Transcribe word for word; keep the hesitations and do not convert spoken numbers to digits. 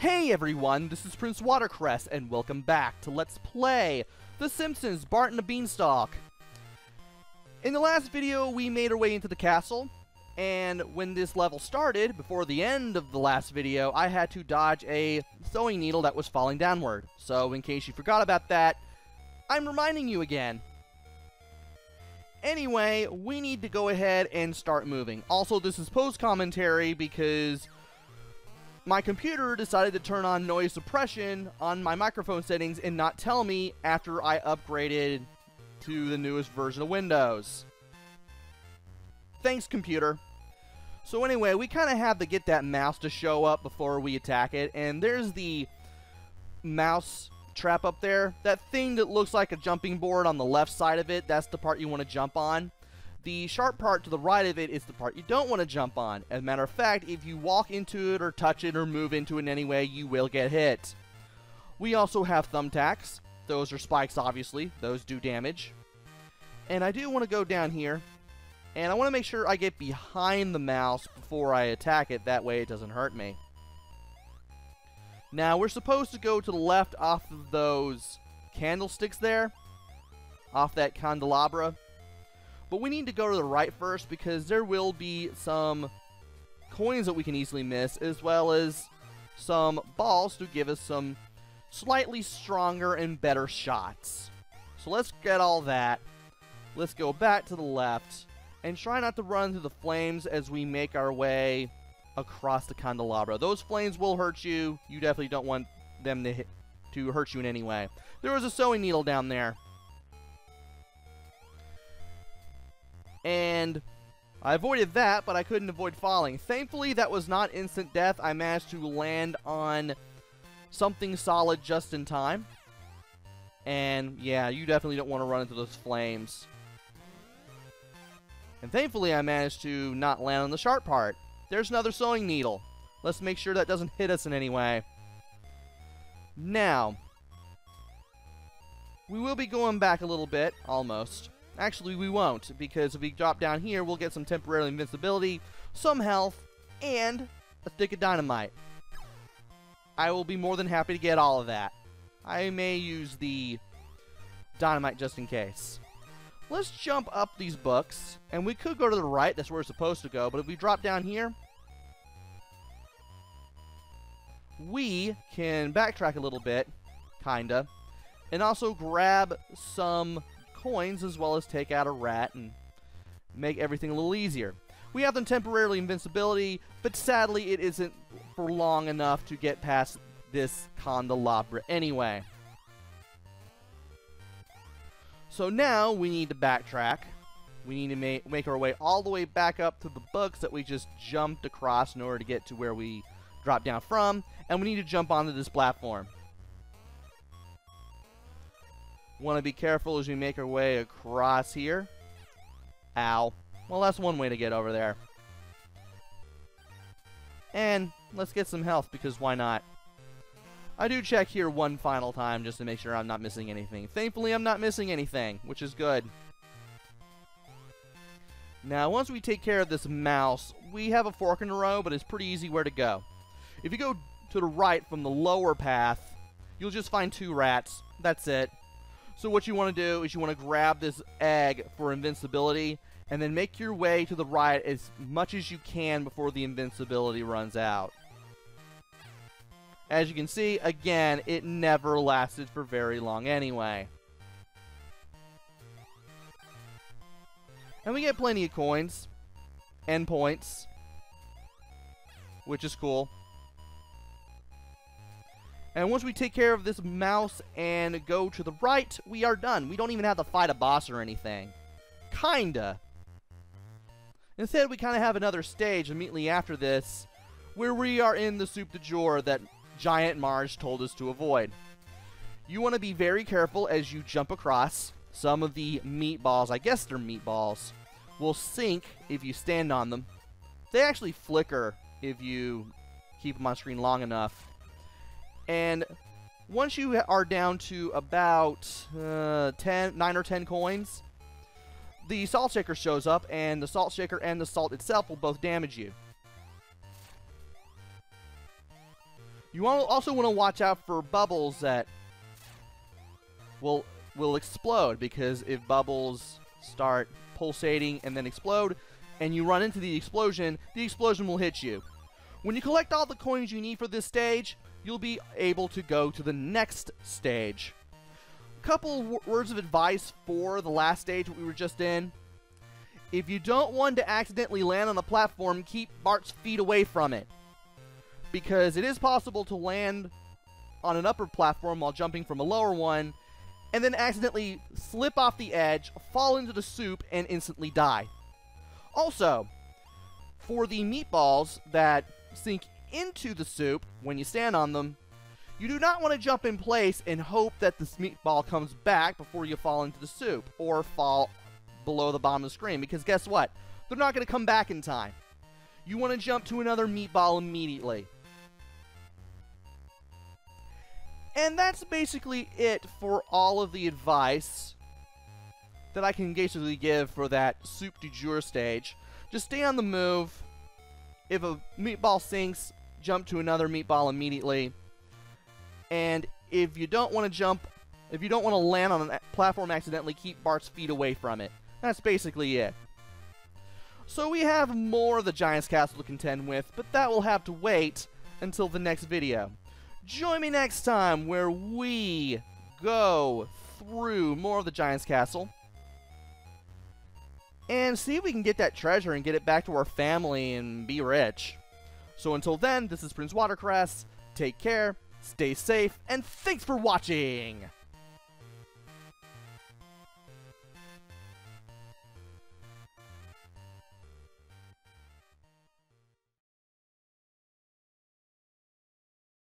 Hey everyone, this is Prince Watercress, and welcome back to Let's Play The Simpsons: Bart and the Beanstalk. In the last video, we made our way into the castle, and when this level started, before the end of the last video, I had to dodge a sewing needle that was falling downward. So, in case you forgot about that, I'm reminding you again. Anyway, we need to go ahead and start moving. Also, this is post-commentary because my computer decided to turn on noise suppression on my microphone settings and not tell me after I upgraded to the newest version of Windows. Thanks, computer. So anyway, we kind of have to get that mouse to show up before we attack it, and there's the mouse trap up there. That thing that looks like a jumping board on the left side of it, that's the part you want to jump on. The sharp part to the right of it is the part you don't want to jump on. As a matter of fact, if you walk into it or touch it or move into it in any way, you will get hit. We also have thumbtacks. Those are spikes, obviously. Those do damage. And I do want to go down here, and I want to make sure I get behind the mouse before I attack it. That way it doesn't hurt me. Now, we're supposed to go to the left off of those candlesticks there. Off that candelabra. But we need to go to the right first because there will be some coins that we can easily miss, as well as some balls to give us some slightly stronger and better shots. So let's get all that. Let's go back to the left and try not to run through the flames as we make our way across the candelabra. Those flames will hurt you. You definitely don't want them to, hit, to hurt you in any way. There was a sewing needle down there. And I avoided that, but I couldn't avoid falling. Thankfully, that was not instant death. I managed to land on something solid just in time. And yeah, you definitely don't want to run into those flames. And thankfully, I managed to not land on the sharp part. There's another sewing needle. Let's make sure that doesn't hit us in any way. Now, we will be going back a little bit, almost. Actually, we won't, because if we drop down here, we'll get some temporary invincibility, some health, and a stick of dynamite. I will be more than happy to get all of that. I may use the dynamite just in case. Let's jump up these books, and we could go to the right. That's where we're supposed to go, but if we drop down here, we can backtrack a little bit, kinda, and also grab some coins, as well as take out a rat and make everything a little easier. We have them temporarily invincibility, but sadly it isn't for long enough to get past this candelabra anyway. So now we need to backtrack. We need to ma make our way all the way back up to the books that we just jumped across in order to get to where we dropped down from, and we need to jump onto this platform. Want to be careful as we make our way across here. Ow. Well, that's one way to get over there. And let's get some health, because why not? I do check here one final time just to make sure I'm not missing anything. Thankfully, I'm not missing anything, which is good. Now, once we take care of this mouse, we have a fork in the road, but it's pretty easy where to go. If you go to the right from the lower path, you'll just find two rats. That's it. So what you want to do is you want to grab this egg for invincibility, and then make your way to the right as much as you can before the invincibility runs out. As you can see, again, it never lasted for very long anyway. And we get plenty of coins and points, which is cool. And once we take care of this mouse and go to the right, we are done. We don't even have to fight a boss or anything. Kinda. Instead, we kind of have another stage immediately after this, where we are in the soup du jour that Giant Marge told us to avoid. You want to be very careful as you jump across. Some of the meatballs, I guess they're meatballs, will sink if you stand on them. They actually flicker if you keep them on screen long enough. And once you are down to about uh, ten, nine or ten coins, the salt shaker shows up, and the salt shaker and the salt itself will both damage you. You also want to watch out for bubbles that will will explode, because if bubbles start pulsating and then explode and you run into the explosion, the explosion will hit you. When you collect all the coins you need for this stage, you'll be able to go to the next stage. A couple w words of advice for the last stage we were just in. If you don't want to accidentally land on the platform, keep Bart's feet away from it, because it is possible to land on an upper platform while jumping from a lower one, and then accidentally slip off the edge, fall into the soup, and instantly die. Also, for the meatballs that sink into the soup when you stand on them, you do not want to jump in place and hope that this meatball comes back before you fall into the soup or fall below the bottom of the screen, because guess what? They're not going to come back in time. You want to jump to another meatball immediately. And that's basically it for all of the advice that I can basically give for that soup du jour stage. Just stay on the move. If a meatball sinks, jump to another meatball immediately. And if you don't want to jump, if you don't want to land on a platform accidentally, keep Bart's feet away from it. That's basically it. So we have more of the Giant's Castle to contend with, but that will have to wait until the next video. Join me next time where we go through more of the Giant's Castle and see if we can get that treasure and get it back to our family and be rich. So until then, this is Prince Watercress. Take care, stay safe, and thanks for watching!